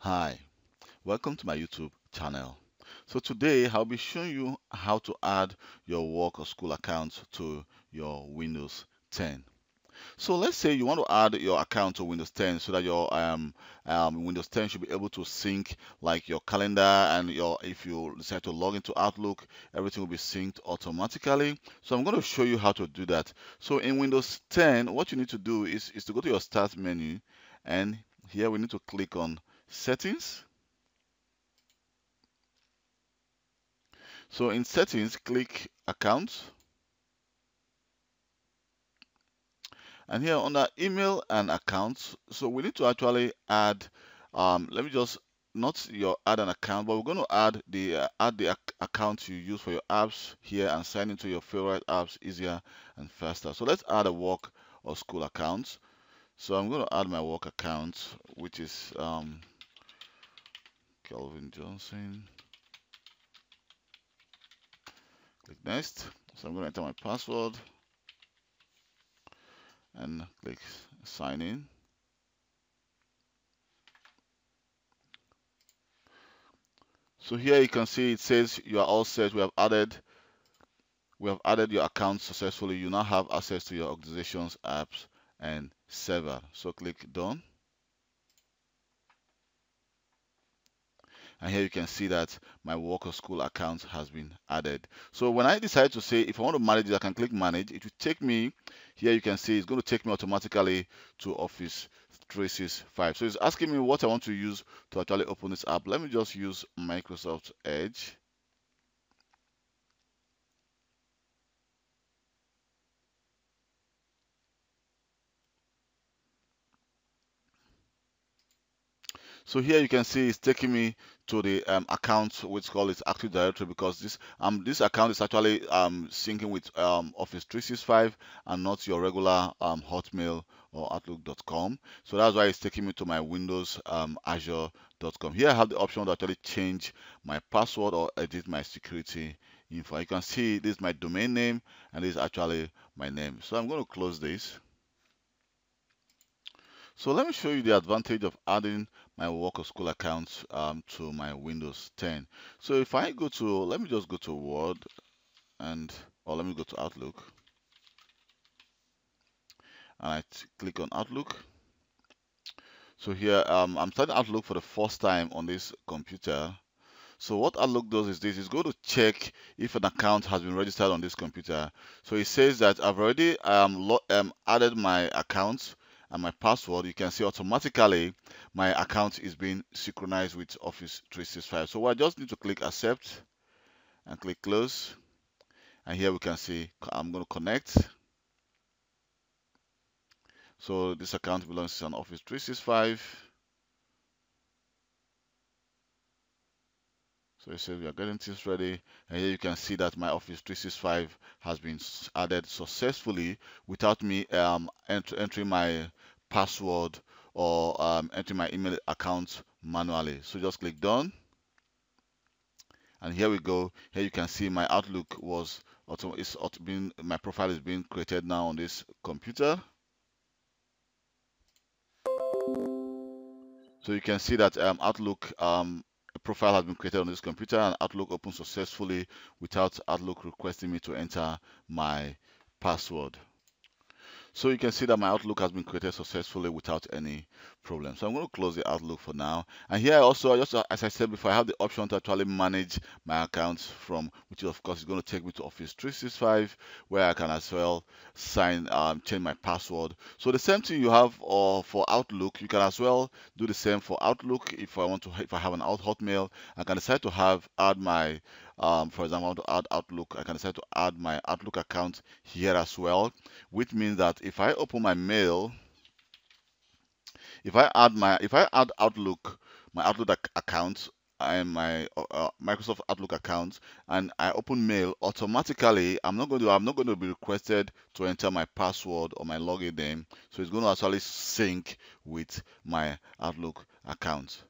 Hi, welcome to my YouTube channel. So today I'll be showing you how to add your work or school accounts to your Windows 10. So let's say you want to add your account to Windows 10 so that your Windows 10 should be able to sync like your calendar and your, if you decide to log into Outlook, everything will be synced automatically. So I'm going to show you how to do that. So in Windows 10, what you need to do is to go to your Start menu, and here we need to click on Settings. So in Settings, click Accounts. And here under Email and Accounts, so we need to actually add, let me just, not your add an account, but we're going to add the account you use for your apps here and sign into your favorite apps easier and faster. So let's add a work or school account. So I'm going to add my work account, which is Kelvin Johnson. Click Next. So I'm going to enter my password and click Sign In. So here you can see it says you are all set. We have added your account successfully. You now have access to your organization's apps and server. So click Done. And here you can see that my work or school account has been added. So when I decide to say, if I want to manage it, I can click Manage. It will take me, here you can see, it's going to take me automatically to Office 365. So it's asking me what I want to use to actually open this app. Let me just use Microsoft Edge. So here you can see it's taking me to the account which called its Active Directory, because this account is actually syncing with Office 365 and not your regular Hotmail or Outlook.com. So that's why it's taking me to my Windows Azure.com. Here I have the option to actually change my password or edit my security info. You can see this is my domain name and this is actually my name. So I'm going to close this. So let me show you the advantage of adding my work or school account to my Windows 10. So if I go to, let me just go to Word, and or let me go to Outlook, and I click on Outlook. So here I'm starting Outlook for the first time on this computer. So what Outlook does is this, it's going to check if an account has been registered on this computer. So it says that I've already added my account and my password. You can see automatically my account is being synchronized with Office 365. So I just need to click Accept and click Close, and here we can see I'm going to connect. So this account belongs to an Office 365. So it says we are getting things ready, and here you can see that my Office 365 has been added successfully without me entering my password or entering my email account manually. So just click Done, and here we go. Here you can see my Outlook was my profile is being created now on this computer. So you can see that Outlook profile has been created on this computer, and Outlook opened successfully without Outlook requesting me to enter my password. So you can see that my Outlook has been created successfully without any problem. So I'm going to close the Outlook for now. And here I also, just as I said before, I have the option to actually manage my accounts from, which of course is going to take me to Office 365, where I can as well sign, change my password. So the same thing you have for Outlook, you can as well do the same for Outlook. If I want to, if I have an Hotmail, I can decide to add my, for example, I want to add Outlook. I can decide to add my Outlook account here as well, which means that if I open my mail, if I add Outlook, my Outlook account and my Microsoft Outlook account, and I open mail, automatically I'm not going to be requested to enter my password or my login name. So it's going to actually sync with my Outlook account.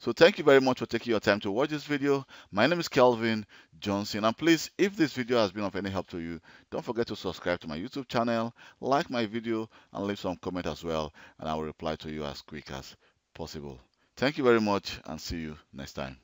So thank you very much for taking your time to watch this video. My name is Kelvin Johnson, and please, if this video has been of any help to you, don't forget to subscribe to my YouTube channel, like my video, and leave some comment as well, and I will reply to you as quick as possible. Thank you very much and see you next time.